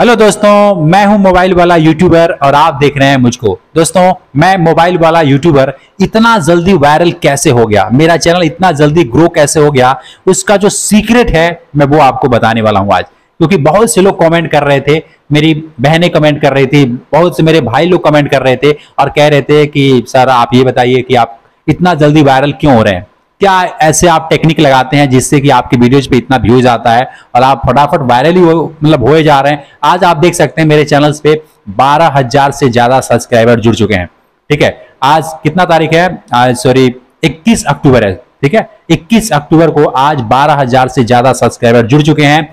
Hello दोस्तों, मैं हूं मोबाइल वाला यूट्यूबर और आप देख रहे हैं मुझको। दोस्तों, मैं मोबाइल वाला यूट्यूबर इतना जल्दी वायरल कैसे हो गया, मेरा चैनल इतना जल्दी ग्रो कैसे हो गया, उसका जो सीक्रेट है मैं वो आपको बताने वाला हूं आज। क्योंकि बहुत से लोग कमेंट कर रहे थे, मेरी बहनें कमेंट कर रही थी, बहुत से मेरे भाई लोग कमेंट कर रहे थे और कह रहे थे कि सर आप ये बताइए कि आप इतना जल्दी वायरल क्यों हो रहे हैं, क्या ऐसे आप टेक्निक लगाते हैं जिससे कि आपकी वीडियोज पे इतना व्यूज आता है और आप फटाफट वायरल ही मतलब होए जा रहे हैं। आज आप देख सकते हैं मेरे चैनल्स पे 12,000 से ज्यादा सब्सक्राइबर जुड़ चुके हैं। ठीक है, आज कितना तारीख है, आज सॉरी 21 अक्टूबर है। ठीक है, 21 अक्टूबर को आज 12,000 से ज्यादा सब्सक्राइबर जुड़ चुके हैं।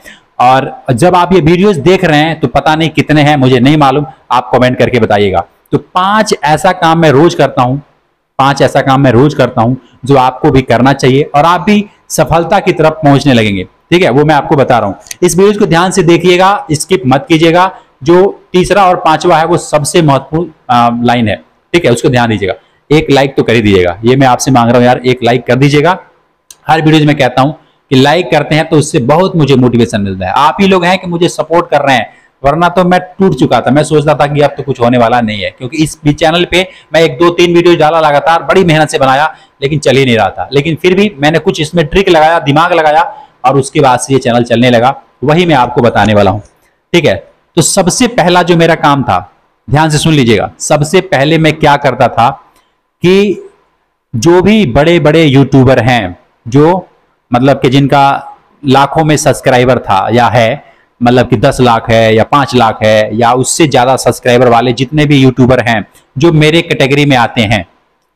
और जब आप ये वीडियोज देख रहे हैं तो पता नहीं कितने हैं, मुझे नहीं मालूम, आप कॉमेंट करके बताइएगा। तो 5 ऐसा काम मैं रोज करता हूँ, 5 ऐसा काम मैं रोज करता हूं जो आपको भी करना चाहिए और आप भी सफलता की तरफ पहुंचने लगेंगे। ठीक है, वो मैं आपको बता रहा हूं। इस वीडियो को ध्यान से देखिएगा, स्किप मत कीजिएगा। जो तीसरा और पांचवा है वो सबसे महत्वपूर्ण लाइन है। ठीक है, उसको ध्यान दीजिएगा। एक लाइक तो कर ही दीजिएगा, ये मैं आपसे मांग रहा हूँ यार, एक लाइक कर दीजिएगा। हर वीडियोज में कहता हूँ कि लाइक करते हैं तो उससे बहुत मुझे मोटिवेशन मिलता है। आप ही लोग हैं कि मुझे सपोर्ट कर रहे हैं, वरना तो मैं टूट चुका था। मैं सोचता था कि अब तो कुछ होने वाला नहीं है, क्योंकि इस चैनल पे मैं 1 2 3 वीडियो डाला लगातार, बड़ी मेहनत से बनाया, लेकिन चल ही नहीं रहा था। लेकिन फिर भी मैंने कुछ इसमें ट्रिक लगाया, दिमाग लगाया और उसके बाद से ये चैनल चलने लगा। वही मैं आपको बताने वाला हूँ। ठीक है, तो सबसे पहला जो मेरा काम था, ध्यान से सुन लीजिएगा। सबसे पहले मैं क्या करता था कि जो भी बड़े बड़े यूट्यूबर हैं, जो मतलब कि जिनका लाखों में सब्सक्राइबर था या है, मतलब कि 10 लाख है या 5 लाख है या उससे ज्यादा सब्सक्राइबर वाले जितने भी यूट्यूबर हैं जो मेरे कैटेगरी में आते हैं,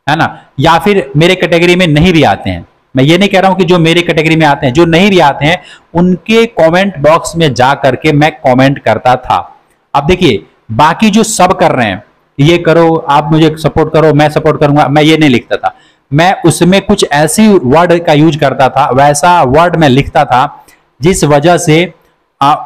है ना, या फिर मेरे कैटेगरी में नहीं भी आते हैं। मैं ये नहीं कह रहा हूं कि जो मेरे कैटेगरी में आते हैं, जो नहीं भी आते हैं उनके कमेंट बॉक्स में जा करके मैं कमेंट करता था। अब देखिए, बाकी जो सब कर रहे हैं, ये करो, आप मुझे सपोर्ट करो, मैं सपोर्ट करूंगा, मैं ये नहीं लिखता था। मैं उसमें कुछ ऐसी वर्ड का यूज करता था, वैसा वर्ड मैं लिखता था जिस वजह से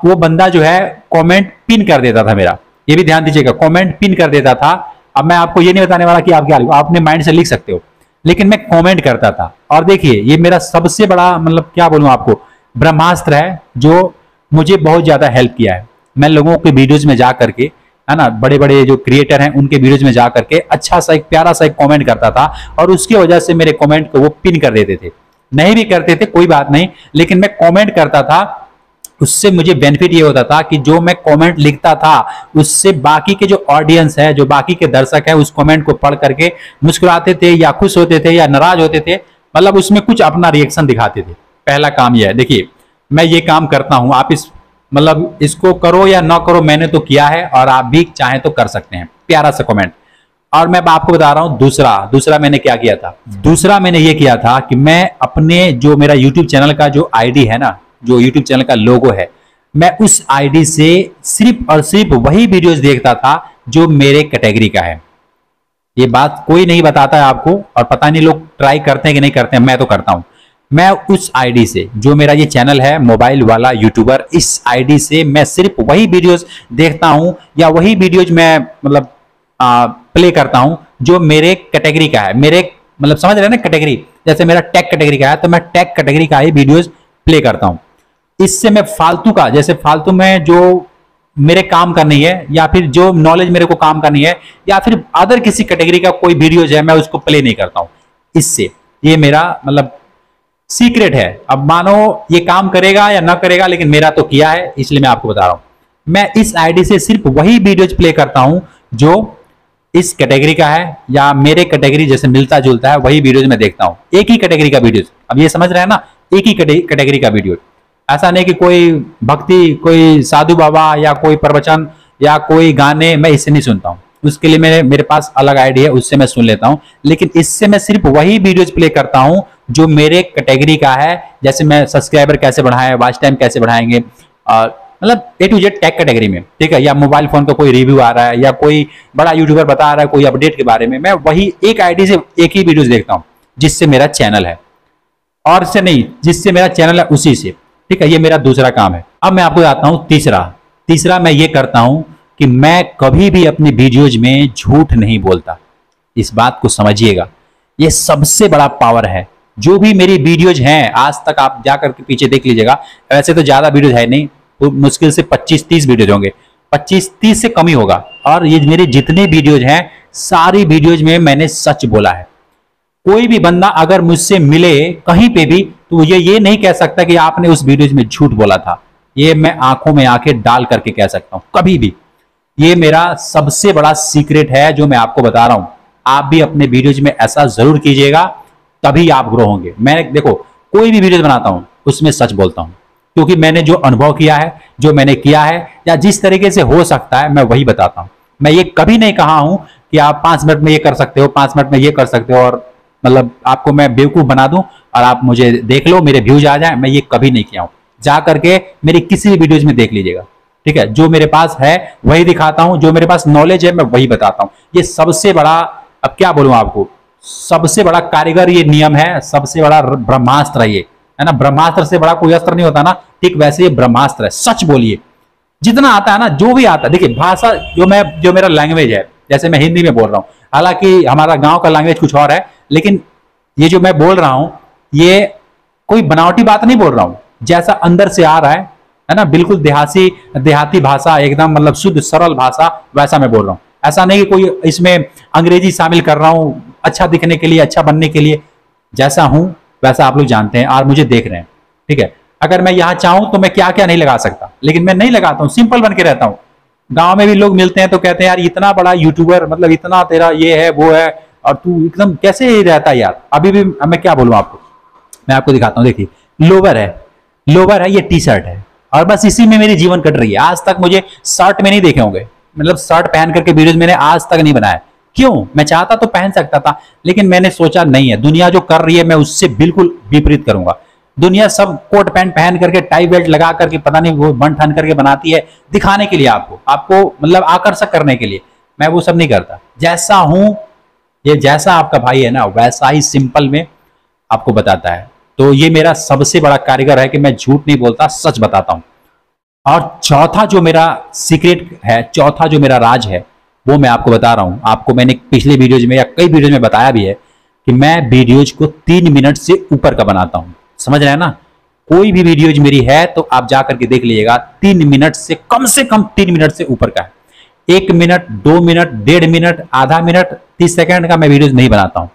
वो बंदा जो है कमेंट पिन कर देता था मेरा। ये भी ध्यान दीजिएगा, कमेंट पिन कर देता था। अब मैं आपको ये नहीं बताने वाला कि आप क्या लिखो, आप अपने माइंड से लिख सकते हो, लेकिन मैं कमेंट करता था। और देखिए, ये मेरा सबसे बड़ा मतलब क्या बोलूं आपको, ब्रह्मास्त्र है जो मुझे बहुत ज़्यादा हेल्प किया है। मैं लोगों के वीडियोज में जा करके, है ना, बड़े बड़े जो क्रिएटर हैं उनके वीडियोज में जा करके अच्छा सा एक प्यारा सा एक कॉमेंट करता था और उसकी वजह से मेरे कॉमेंट को वो पिन कर देते थे। नहीं भी करते थे कोई बात नहीं, लेकिन मैं कॉमेंट करता था। उससे मुझे बेनिफिट ये होता था कि जो मैं कमेंट लिखता था उससे बाकी के जो ऑडियंस है, जो बाकी के दर्शक है, उस कमेंट को पढ़ करके मुस्कुराते थे या खुश होते थे या नाराज होते थे, मतलब उसमें कुछ अपना रिएक्शन दिखाते थे। पहला काम यह है। देखिए, मैं ये काम करता हूं, आप इस मतलब इसको करो या ना करो, मैंने तो किया है और आप भी चाहें तो कर सकते हैं, प्यारा सा कॉमेंट। और मैं आपको बता रहा हूँ दूसरा मैंने क्या किया था। दूसरा मैंने ये किया था कि मैं अपने जो मेरा यूट्यूब चैनल का जो आईडी है ना, जो YouTube चैनल का लोगो है, मैं उस आईडी से सिर्फ और सिर्फ वही वीडियोस देखता था जो मेरे कैटेगरी का है। ये बात कोई नहीं बताता है आपको और पता नहीं लोग ट्राई करते हैं कि नहीं करते हैं, मैं तो करता हूं। मैं उस आईडी से, जो मेरा ये चैनल है मोबाइल वाला यूट्यूबर, इस आईडी से मैं सिर्फ वही वीडियोस देखता हूं या वही वीडियोज मैं मतलब प्ले करता हूं जो मेरे कैटेगरी का है। मेरे मतलब समझ रहे हैं ना, कैटेगरी, जैसे मेरा टेक कैटेगरी का है तो मैं टेक कैटेगरी का ही वीडियोज प्ले करता हूँ। इससे मैं फालतू का, जैसे फालतू में जो मेरे काम करनी है या फिर जो नॉलेज मेरे को काम करनी है या फिर अदर किसी कैटेगरी का कोई वीडियोज है, मैं उसको प्ले नहीं करता हूँ। इससे ये मेरा मतलब सीक्रेट है। अब मानो ये काम करेगा या ना करेगा, लेकिन मेरा तो किया है, इसलिए मैं आपको बता रहा हूँ। मैं इस आईडी से सिर्फ वही वीडियोज प्ले करता हूँ जो इस कैटेगरी का है या मेरे कैटेगरी जैसे मिलता जुलता है, वही वीडियोज में देखता हूँ। एक ही कैटेगरी का वीडियोज, अब ये समझ रहे हैं ना, एक ही कैटेगरी का वीडियो। ऐसा नहीं कि कोई भक्ति, कोई साधु बाबा या कोई प्रवचन या कोई गाने, मैं इससे नहीं सुनता हूँ। उसके लिए मेरे पास अलग आईडी है, उससे मैं सुन लेता हूँ। लेकिन इससे मैं सिर्फ वही वीडियोज प्ले करता हूँ जो मेरे कैटेगरी का है। जैसे मैं सब्सक्राइबर कैसे बढ़ाएं, वॉच टाइम कैसे बढ़ाएंगे, और मतलब A to Z tech category में। ठीक है, या मोबाइल फोन का कोई रिव्यू आ रहा है या कोई बड़ा यूट्यूबर बता रहा है कोई अपडेट के बारे में, मैं वही एक आईडी से एक ही वीडियोज देखता हूँ जिससे मेरा चैनल है, और से नहीं, जिससे मेरा चैनल है उसी से। ठीक है, ये मेरा दूसरा काम है। अब मैं आपको बताता हूँ तीसरा मैं ये करता हूँ कि मैं कभी भी अपनी वीडियोज में झूठ नहीं बोलता। इस बात को समझिएगा, ये सबसे बड़ा पावर है। जो भी मेरी वीडियोज हैं आज तक, आप जाकर के पीछे देख लीजिएगा, वैसे तो ज़्यादा वीडियोज है नहीं, मुश्किल से 25-30 वीडियोज होंगे, 25-30 से कम ही होगा। और ये मेरे जितने वीडियोज हैं सारी वीडियोज में मैंने सच बोला है। कोई भी बंदा अगर मुझसे मिले कहीं पे भी तो ये नहीं कह सकता कि आपने उस वीडियोज में झूठ बोला था। ये मैं आंखों में आंखें डाल करके कह सकता हूं कभी भी। ये मेरा सबसे बड़ा सीक्रेट है जो मैं आपको बता रहा हूं। आप भी अपने वीडियोज में ऐसा जरूर कीजिएगा, तभी आप ग्रो होंगे। मैं देखो कोई भी वीडियोज बनाता हूं उसमें सच बोलता हूं, क्योंकि मैंने जो अनुभव किया है, जो मैंने किया है या जिस तरीके से हो सकता है मैं वही बताता हूं। मैं ये कभी नहीं कहा हूं कि आप 5 मिनट में ये कर सकते हो, 5 मिनट में ये कर सकते हो, और मतलब आपको मैं बेवकूफ बना दूं और आप मुझे देख लो मेरे व्यूज आ जाए। मैं ये कभी नहीं किया हूं। जा करके मेरी किसी भी वीडियोज में देख लीजिएगा, ठीक है। जो मेरे पास है वही दिखाता हूँ, जो मेरे पास नॉलेज है मैं वही बताता हूँ। ये सबसे बड़ा, अब क्या बोलूँ आपको, सबसे बड़ा कारीगर ये नियम है, सबसे बड़ा ब्रह्मास्त्र है ये, है ना। ब्रह्मास्त्र से बड़ा कोई अस्त्र नहीं होता ना, ठीक वैसे ये ब्रह्मास्त्र है। सच बोलिए जितना आता है ना, जो भी आता है। देखिए भाषा जो मेरा लैंग्वेज है, जैसे मैं हिंदी में बोल रहा हूँ, हालांकि हमारा गांव का लैंग्वेज कुछ और है, लेकिन ये जो मैं बोल रहा हूँ ये कोई बनावटी बात नहीं बोल रहा हूँ। जैसा अंदर से आ रहा है ना, बिल्कुल देहाती भाषा, एकदम मतलब शुद्ध सरल भाषा, वैसा मैं बोल रहा हूँ। ऐसा नहीं कि कोई इसमें अंग्रेजी शामिल कर रहा हूँ अच्छा दिखने के लिए, अच्छा बनने के लिए। जैसा हूँ वैसा आप लोग जानते हैं और मुझे देख रहे हैं, ठीक है। अगर मैं यहाँ चाहूँ तो मैं क्या क्या नहीं लगा सकता, लेकिन मैं नहीं लगाता हूँ, सिंपल बन के रहता हूँ। गांव में भी लोग मिलते हैं तो कहते हैं यार इतना बड़ा यूट्यूबर, मतलब इतना तेरा ये है वो है, और तू एकदम कैसे रहता है यार। अभी भी मैं क्या बोलूँ आपको, मैं आपको दिखाता हूँ। देखिए लोवर है, ये टी शर्ट है, और बस इसी में मेरी जीवन कट रही है। आज तक मुझे शर्ट में नहीं देखे होंगे, मतलब शर्ट पहन करके वीडियोज मैंने आज तक नहीं बनाया। क्यों? मैं चाहता तो पहन सकता था, लेकिन मैंने सोचा नहीं है, दुनिया जो कर रही है मैं उससे बिल्कुल विपरीत करूंगा। दुनिया सब कोट पैंट पहन करके, टाई बेल्ट लगा करके, पता नहीं वो बन ठन करके बनाती है दिखाने के लिए, आपको मतलब आकर्षक करने के लिए। मैं वो सब नहीं करता। जैसा हूं, ये जैसा आपका भाई है ना, वैसा ही सिंपल में आपको बताता है। तो ये मेरा सबसे बड़ा कारीगर है कि मैं झूठ नहीं बोलता, सच बताता हूँ। और चौथा जो मेरा सीक्रेट है, चौथा जो मेरा राज है, वो मैं आपको बता रहा हूं। आपको मैंने पिछले वीडियोज में या कई वीडियोज में बताया भी है कि मैं वीडियोज को 3 मिनट से ऊपर का बनाता हूं। समझ रहे हैं ना, कोई भी वीडियोज मेरी है तो आप जा करके देख लीजिएगा, 3 मिनट से कम 3 मिनट से ऊपर का है। 1 मिनट, 2 मिनट, 1.5 मिनट, आधा मिनट, 30 सेकेंड का मैं वीडियोज नहीं बनाता हूँ।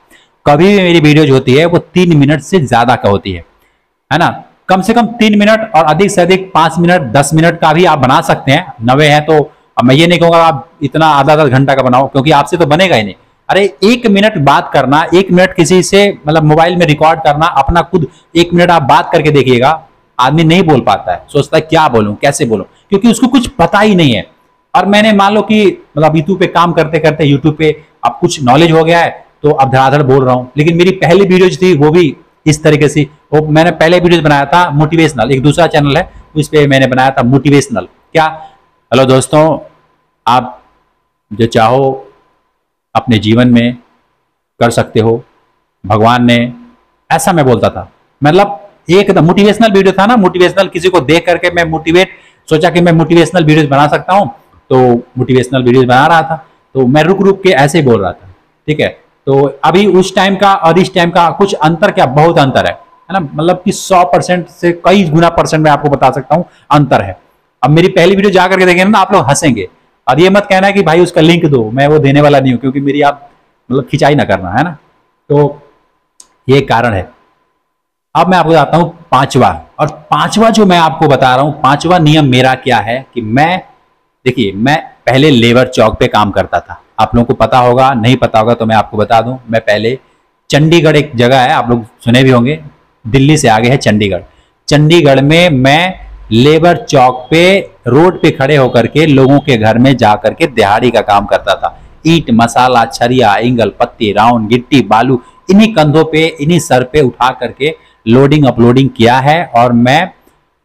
कभी भी मेरी वीडियोज होती है वो 3 मिनट से ज्यादा का होती है ना। कम से कम 3 मिनट और अधिक से अधिक 5 मिनट, 10 मिनट का भी आप बना सकते हैं। नवे हैं तो मैं ये नहीं कहूंगा आप इतना आधा घंटा का बनाओ, क्योंकि आपसे तो बनेगा ही नहीं। अरे 1 मिनट बात करना, 1 मिनट किसी से मतलब मोबाइल में रिकॉर्ड करना अपना खुद, 1 मिनट आप बात करके देखिएगा। आदमी नहीं बोल पाता है, सोचता है क्या बोलूं कैसे बोलूं, क्योंकि उसको कुछ पता ही नहीं है। और मैंने मान लो कि मतलब यूट्यूब पे काम करते करते यूट्यूब पे अब कुछ नॉलेज हो गया है, तो अब धड़ाधड़ बोल रहा हूँ। लेकिन मेरी पहली वीडियोज थी वो भी इस तरीके से, वो मैंने पहले वीडियोज बनाया था मोटिवेशनल, एक दूसरा चैनल है उस पर मैंने बनाया था मोटिवेशनल। क्या, हेलो दोस्तों, आप जो चाहो अपने जीवन में कर सकते हो, भगवान ने, ऐसा मैं बोलता था। मतलब एकदम मोटिवेशनल वीडियो था ना, मोटिवेशनल किसी को देख करके मैं मोटिवेट, सोचा कि मैं मोटिवेशनल वीडियोस बना सकता हूं, तो मोटिवेशनल वीडियोस बना रहा था। तो मैं रुक रुक के ऐसे बोल रहा था, ठीक है। तो अभी उस टाइम का और इस टाइम का कुछ अंतर, क्या बहुत अंतर है ना। मतलब कि 100% से कई गुना परसेंट मैं आपको बता सकता हूँ अंतर है। अब मेरी पहली वीडियो जा करके देखेंगे ना आप लोग, हंसेंगे। और ये मत कहना कि भाई उसका लिंक दो, मैं वो देने वाला नहीं हूँ, क्योंकि मेरी आप मतलब खिंचाई ना करना, है ना। तो ये कारण है। अब मैं आपको बताता हूँ पांचवा, और पांचवा जो मैं आपको बता रहा हूँ, पांचवा नियम मेरा क्या है कि मैं, देखिए मैं पहले लेबर चौक पे काम करता था। आप लोगों को पता होगा, नहीं पता होगा तो मैं आपको बता दूँ। मैं पहले चंडीगढ़, एक जगह है आप लोग सुने भी होंगे, दिल्ली से आगे है चंडीगढ़। चंडीगढ़ में मैं लेबर चौक पे, रोड पे खड़े होकर के लोगों के घर में जा करके दिहाड़ी का काम करता था। ईट, मसाला, छरिया, एंगल, पत्ती, राउंड, गिट्टी, बालू, इन्हीं कंधों पे, इन्हीं सर पे उठा करके लोडिंग अपलोडिंग किया है। और मैं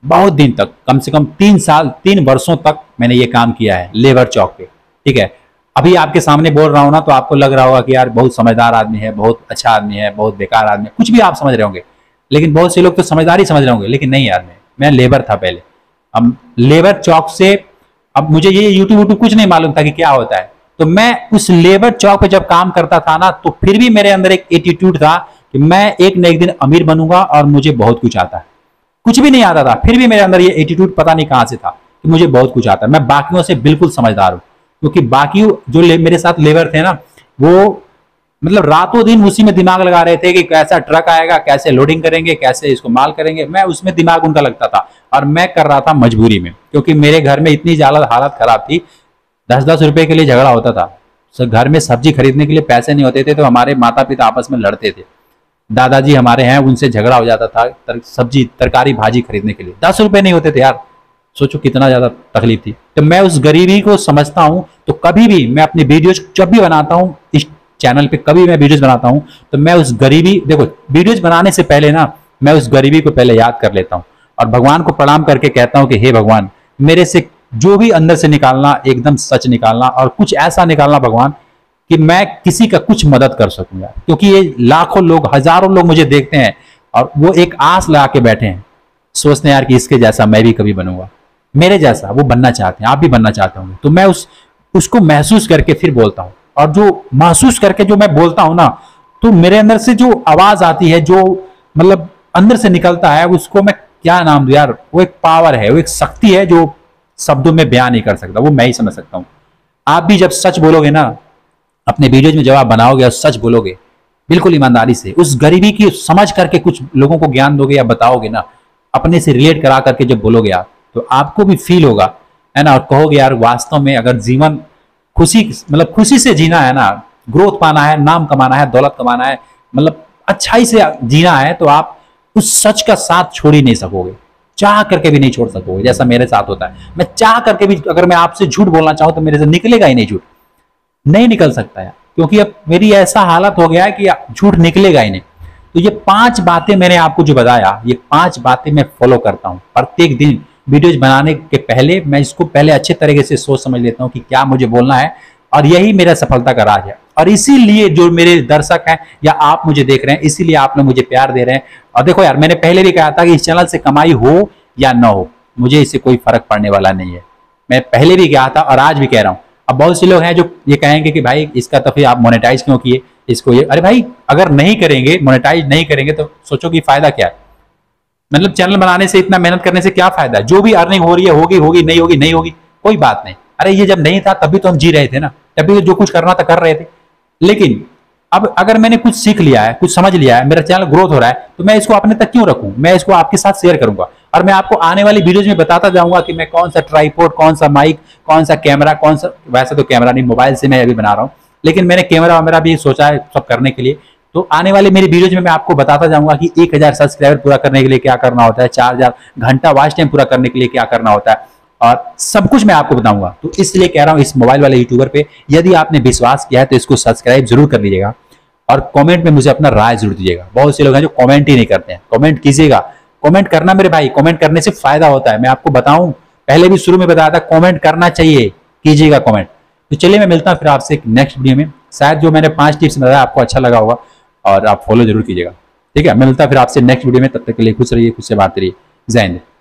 बहुत दिन तक, कम से कम 3 वर्षों तक मैंने ये काम किया है लेबर चौक पे, ठीक है। अभी आपके सामने बोल रहा हूँ ना, तो आपको लग रहा होगा कि यार बहुत समझदार आदमी है, बहुत अच्छा आदमी है, बहुत बेकार आदमी है, कुछ भी आप समझ रहे होंगे। लेकिन बहुत से लोग तो समझदार ही समझ रहे होंगे, लेकिन नहीं यार, मैं लेबर था पहले। अब लेबर चौक से, अब मुझे ये यूट्यूब कुछ नहीं मालूम था कि क्या होता है। तो मैं उस लेबर चौक पे जब काम करता था ना, तो फिर भी मेरे अंदर एक एटीट्यूड था कि मैं एक न एक दिन अमीर बनूंगा और मुझे बहुत कुछ आता है। कुछ भी नहीं आता था, फिर भी मेरे अंदर ये एटीट्यूड पता नहीं कहां से था कि मुझे बहुत कुछ आता है, मैं बाकियों से बिल्कुल समझदार हूँ। क्योंकि बाकी जो मेरे साथ लेबर थे ना, वो मतलब रातों दिन उसी में दिमाग लगा रहे थे कि कैसा ट्रक आएगा, कैसे लोडिंग करेंगे, कैसे इसको माल करेंगे। मैं उसमें दिमाग उनका लगता था और मैं कर रहा था मजबूरी में, क्योंकि मेरे घर में इतनी ज्यादा हालत खराब थी। 10-10 रुपए के लिए झगड़ा होता था, तो घर में सब्जी खरीदने के लिए पैसे नहीं होते थे, तो हमारे माता पिता आपस में लड़ते थे। दादाजी हमारे हैं, उनसे झगड़ा हो जाता था सब्जी तरकारी भाजी खरीदने के लिए। 10 रुपए नहीं होते थे यार, सोचो कितना ज्यादा तकलीफ थी। तो मैं उस गरीबी को समझता हूँ। तो कभी भी मैं अपनी वीडियोज जब भी बनाता हूँ इस चैनल पे, कभी मैं वीडियोज बनाता हूँ तो मैं उस गरीबी, देखो वीडियोज बनाने से पहले ना मैं उस गरीबी को पहले याद कर लेता हूँ और भगवान को प्रणाम करके कहता हूँ कि हे भगवान, मेरे से जो भी अंदर से निकालना एकदम सच निकालना और कुछ ऐसा निकालना भगवान कि मैं किसी का कुछ मदद कर सकूंगा। क्योंकि ये लाखों लोग हजारों लोग मुझे देखते हैं और वो एक आस लगा के बैठे हैं, सोचते हैं यार कि इसके जैसा मैं भी कभी बनूंगा, मेरे जैसा वो बनना चाहते हैं, आप भी बनना चाहते होंगे। तो मैं उसको महसूस करके फिर बोलता हूँ, और जो महसूस करके जो मैं बोलता हूँ ना, तो मेरे अंदर से जो आवाज आती है, जो मतलब अंदर से निकलता है, उसको मैं क्या नाम दूं यार, वो एक पावर है, वो एक शक्ति है जो शब्दों में बयान नहीं कर सकता, वो मैं ही समझ सकता हूँ। आप भी जब सच बोलोगे ना अपने वीडियोज में, जब आप बनाओगे और सच बोलोगे बिल्कुल ईमानदारी से, उस गरीबी की समझ करके कुछ लोगों को ज्ञान दोगे या बताओगे ना, अपने से रिलेट करा करके जब बोलोगे आप, तो आपको भी फील होगा है ना, और कहोगे यार वास्तव में अगर जीवन खुशी मतलब खुशी से जीना है ना, ग्रोथ पाना है, नाम कमाना है, दौलत कमाना है, मतलब अच्छाई से जीना है, तो आप उस सच का साथ छोड़ ही नहीं सकोगे, चाह करके भी नहीं छोड़ सकोगे। जैसा मेरे साथ होता है, मैं चाह करके भी अगर मैं आपसे झूठ बोलना चाहूँ तो मेरे से निकलेगा ही नहीं, झूठ नहीं निकल सकता है, क्योंकि अब मेरी ऐसा हालत हो गया है कि झूठ निकलेगा ही नहीं। तो ये 5 बातें मैंने आपको जो बताया, ये 5 बातें मैं फॉलो करता हूँ प्रत्येक दिन। वीडियोज बनाने के पहले मैं इसको पहले अच्छे तरीके से सोच समझ लेता हूँ कि क्या मुझे बोलना है, और यही मेरा सफलता का राज है। और इसीलिए जो मेरे दर्शक हैं या आप मुझे देख रहे हैं, इसीलिए आप लोग मुझे प्यार दे रहे हैं। और देखो यार, मैंने पहले भी कहा था कि इस चैनल से कमाई हो या ना हो, मुझे इससे कोई फर्क पड़ने वाला नहीं है। मैं पहले भी कहा था और आज भी कह रहा हूँ। अब बहुत से लोग हैं जो ये कहेंगे कि भाई इसका तो फिर आप मोनेटाइज क्यों किए इसको, ये अरे भाई अगर नहीं करेंगे, मोनेटाइज नहीं करेंगे तो सोचो कि फायदा क्या है। मतलब चैनल बनाने से, इतना मेहनत करने से क्या फायदा है? जो भी अर्निंग हो रही है होगी होगी, नहीं होगी नहीं होगी, कोई बात नहीं। अरे ये जब नहीं था तभी तो हम जी रहे थे ना, तभी तो जो कुछ करना था कर रहे थे। लेकिन अब अगर मैंने कुछ सीख लिया है, कुछ समझ लिया है, मेरा चैनल ग्रोथ हो रहा है, तो मैं इसको अपने तक क्यों रखूं? मैं इसको आपके साथ शेयर करूंगा और मैं आपको आने वाली वीडियोज में बताता जाऊंगा कि मैं कौन सा ट्राईपोर्ड, कौन सा माइक, कौन सा कैमरा, कौन सा, वैसे तो कैमरा नहीं, मोबाइल से मैं अभी बना रहा हूँ, लेकिन मैंने कैमरा वैमरा भी सोचा है सब करने के लिए। तो आने वाले मेरी वीडियोज में मैं आपको बताता जाऊंगा कि 1000 सब्सक्राइबर पूरा करने के लिए क्या करना होता है, 4000 घंटा वॉच टाइम पूरा करने के लिए क्या करना होता है, और सब कुछ मैं आपको बताऊंगा। तो इसलिए कह रहा हूं इस मोबाइल वाले यूट्यूबर पे यदि आपने विश्वास किया है तो इसको सब्सक्राइब जरूर कर लीजिएगा और कॉमेंट में मुझे अपना राय जरूर दीजिएगा। बहुत से लोग हैं जो कॉमेंट ही नहीं करते हैं, कॉमेंट कीजिएगा, कॉमेंट करना मेरे भाई, कॉमेंट करने से फायदा होता है। मैं आपको बताऊं, पहले भी शुरू में बताया था कॉमेंट करना चाहिए, कीजिएगा कॉमेंट। तो चलिए मैं मिलता हूँ फिर आपसे एक नेक्स्ट वीडियो में। शायद जो मैंने 5 टिप्स बताया आपको अच्छा लगा होगा और आप फॉलो जरूर कीजिएगा। ठीक है, मिलता फिर आपसे नेक्स्ट वीडियो में, तब तक के लिए खुश रहिए, खुद से बात करिए। जय हिंद।